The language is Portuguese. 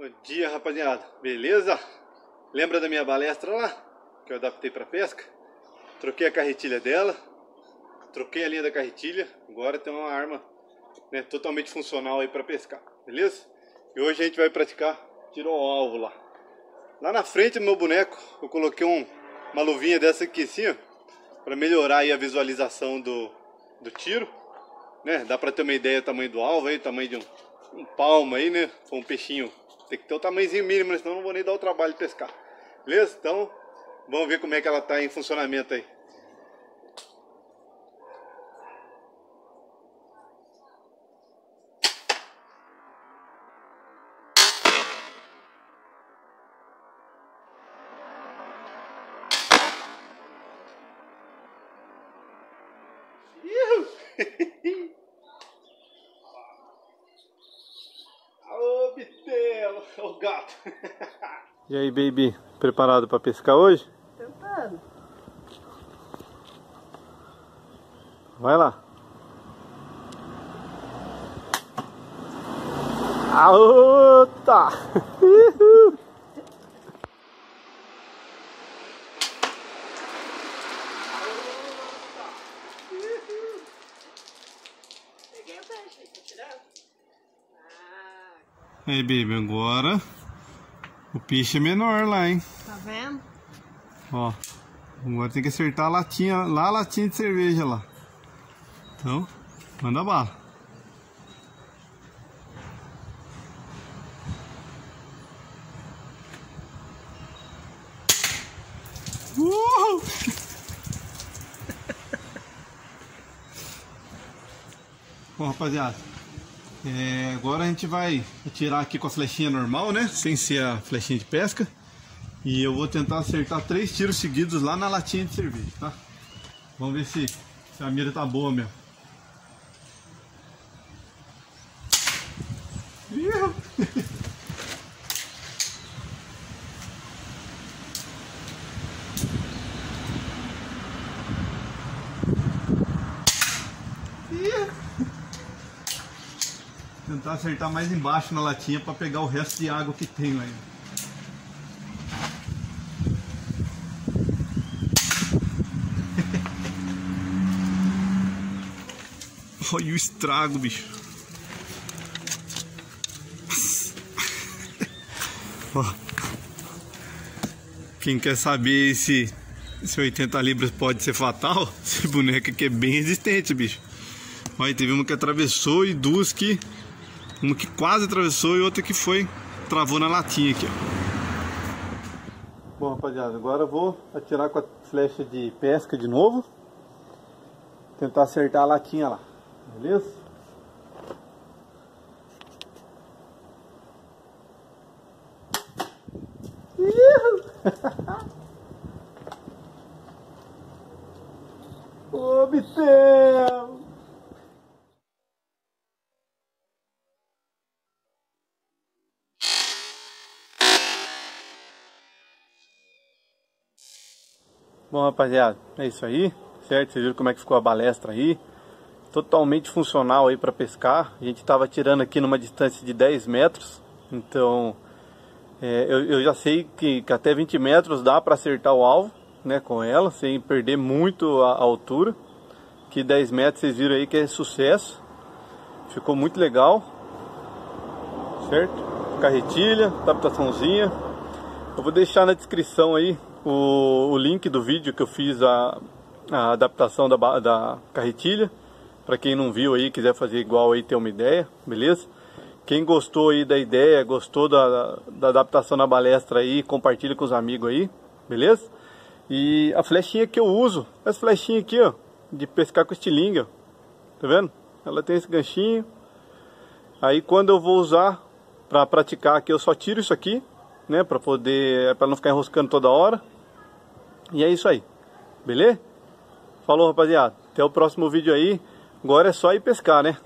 Bom dia, rapaziada, beleza? Lembra da minha balestra lá? Que eu adaptei pra pesca? Troquei a carretilha dela, troquei a linha da carretilha. Agora tem uma arma, né, totalmente funcional aí pra pescar, beleza? E hoje a gente vai praticar tiro ao alvo lá. Lá na frente do meu boneco eu coloquei uma luvinha dessa aqui assim, ó, pra melhorar aí a visualização do tiro, né? Dá pra ter uma ideia do tamanho do alvo aí, tamanho de um palmo aí, né? Foi um peixinho. Tem que ter o tamanhozinho mínimo, senão não vou nem dar o trabalho de pescar. Beleza? Então, vamos ver como é que ela tá em funcionamento aí. O gato. E aí, baby, preparado para pescar hoje? Tentando. Vai lá. Aô, tá. Peguei o peixe, tá tirando? Aí, baby, agora o peixe é menor lá, hein? Tá vendo? Ó, agora tem que acertar a latinha, lá a latinha de cerveja lá. Então, manda bala. Uhul! Bom, rapaziada. Agora a gente vai atirar aqui com a flechinha normal, né? Sem ser a flechinha de pesca. E eu vou tentar acertar 3 tiros seguidos lá na latinha de cerveja, tá? Vamos ver se a mira tá boa mesmo. Tentar acertar mais embaixo na latinha para pegar o resto de água que tem lá ainda. Olha o estrago, bicho. Quem quer saber se 80 libras pode ser fatal, esse boneco aqui é bem resistente, bicho. Olha, teve uma que atravessou e duas que... Uma que quase atravessou e outra que foi, travou na latinha aqui, ó. Bom, rapaziada, agora eu vou atirar com a flecha de pesca de novo. Tentar acertar a latinha lá, beleza? Ô, bichão! Bom, rapaziada, é isso aí, certo? Vocês viram como é que ficou a balestra aí. Totalmente funcional aí para pescar. A gente estava atirando aqui numa distância de 10 metros. Então, eu já sei que até 20 metros dá para acertar o alvo, né, com ela, sem perder muito a altura. Que 10 metros vocês viram aí que é sucesso. Ficou muito legal, certo? Carretilha, adaptaçãozinha. Eu vou deixar na descrição aí o link do vídeo que eu fiz a adaptação da carretilha, para quem não viu aí, quiser fazer igual aí, ter uma ideia, beleza? Quem gostou aí da ideia, gostou da adaptação na balestra aí, compartilha com os amigos aí, beleza? E a flechinha que eu uso, essa flechinha aqui, ó, de pescar com estilingue, ó, tá vendo? Ela tem esse ganchinho. Aí quando eu vou usar para praticar aqui, eu só tiro isso aqui, né, para poder, para não ficar enroscando toda hora. E é isso aí, beleza? Falou, rapaziada, até o próximo vídeo aí. Agora é só ir pescar, né?